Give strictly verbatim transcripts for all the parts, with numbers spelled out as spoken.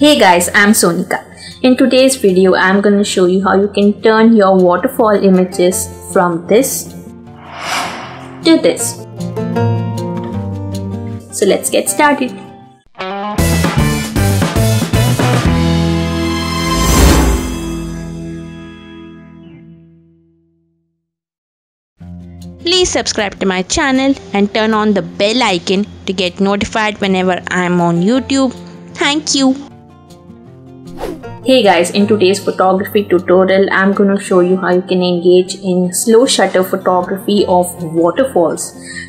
Hey guys, I'm Sonika. In today's video, I'm gonna show you how you can turn your waterfall images from this to this. So let's get started. Please subscribe to my channel and turn on the bell icon to get notified whenever I'm on YouTube. Thank you. Hey guys, in today's photography tutorial, I'm gonna show you how you can engage in slow shutter photography of waterfalls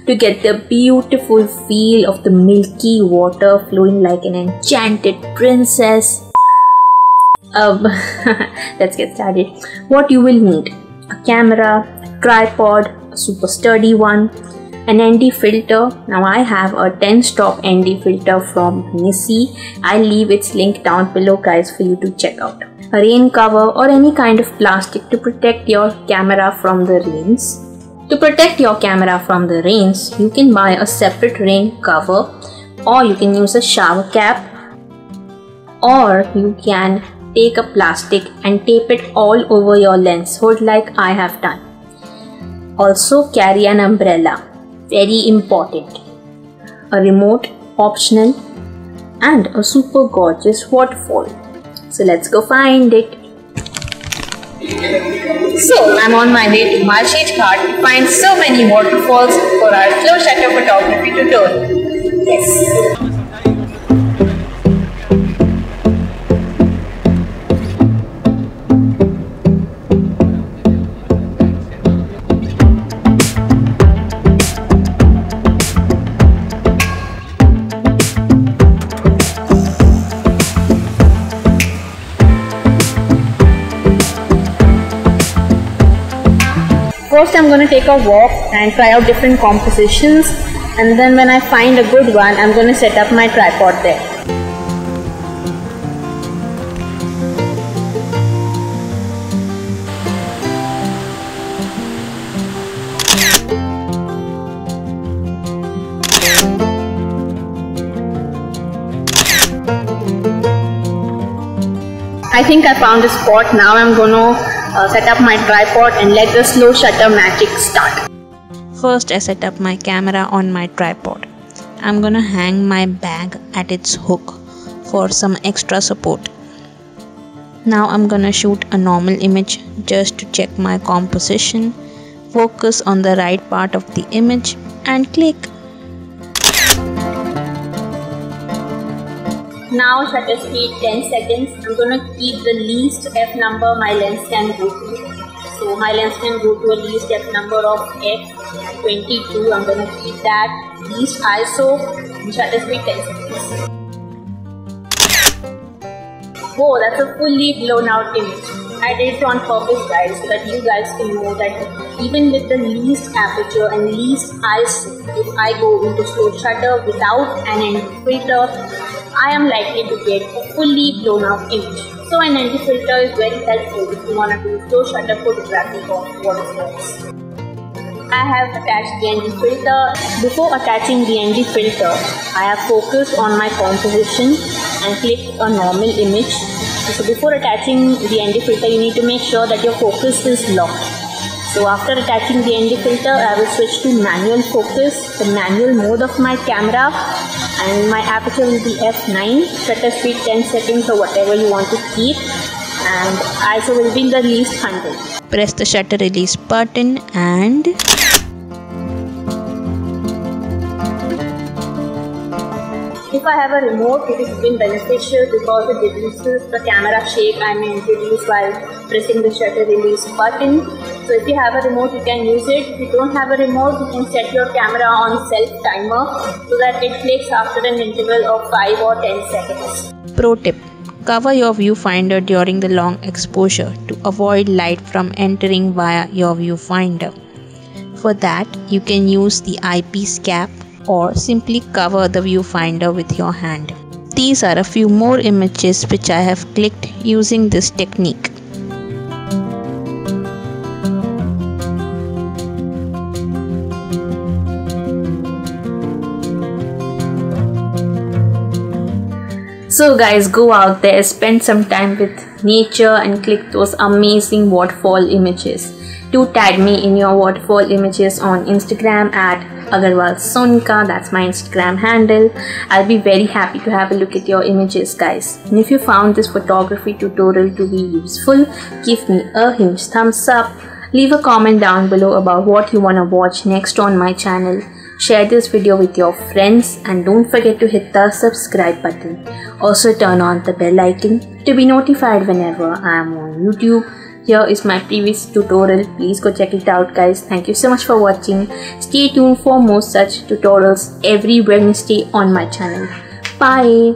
to get the beautiful feel of the milky water flowing like an enchanted princess. Um, let's get started. What you will need: a camera, a tripod, a super sturdy one, an N D filter. Now I have a ten stop N D filter from NiSi. I'll leave its link down below guys for you to check out. A rain cover or any kind of plastic to protect your camera from the rains. To protect your camera from the rains, you can buy a separate rain cover, or you can use a shower cap, or you can take a plastic and tape it all over your lens hood like I have done. Also carry an umbrella. Very important. A remote, optional, and a super gorgeous waterfall. So let's go find it. So I'm on my way to Malshej Ghat to find so many waterfalls for our slow shutter photography tutorial. Yes. First, I'm going to take a walk and try out different compositions, and then when I find a good one, I'm going to set up my tripod there. I think I found a spot. Now I'm going to Uh, set up my tripod and let the slow shutter magic start. First, I set up my camera on my tripod. I'm gonna hang my bag at its hook for some extra support. Now I'm gonna shoot a normal image just to check my composition. Focus on the right part of the image and click. Now shutter speed ten seconds. I'm going to keep the least f number my lens can go to. So my lens can go to a least f number of f twenty-two. I'm going to keep that. Least I S O and shutter speed ten seconds. Whoa, that's a fully blown out image. I did it on purpose guys, so that you guys can know that even with the least aperture and least I S O, if I go into slow shutter without an N D filter, I am likely to get a fully blown out image. So an N D filter is very helpful if you want to do slow shutter photography of waterfalls. I have attached the N D filter. Before attaching the N D filter, I have focused on my composition and clicked a normal image. So before attaching the N D filter, you need to make sure that your focus is locked. So after attaching the N D filter, I will switch to manual focus, the manual mode of my camera, and my aperture will be f nine, shutter speed ten seconds or whatever you want to keep, and I S O will be in the least one hundred. Press the shutter release button and if I have a remote, it has been beneficial because it reduces the camera shake I may introduce while pressing the shutter release button. So if you have a remote, you can use it. If you don't have a remote, you can set your camera on self timer so that it clicks after an interval of five or ten seconds. Pro tip: cover your viewfinder during the long exposure to avoid light from entering via your viewfinder. For that, you can use the eyepiece cap, or simply cover the viewfinder with your hand. These are a few more images which I have clicked using this technique. So guys, go out there, spend some time with nature and click those amazing waterfall images. Do tag me in your waterfall images on Instagram at Agarwal Sonika, that's my Instagram handle. I'll be very happy to have a look at your images, guys. And if you found this photography tutorial to be useful, give me a huge thumbs up. Leave a comment down below about what you want to watch next on my channel. Share this video with your friends and don't forget to hit the subscribe button. Also turn on the bell icon to be notified whenever I am on YouTube. Here is my previous tutorial, please go check it out guys. Thank you so much for watching. Stay tuned for more such tutorials every Wednesday on my channel. Bye!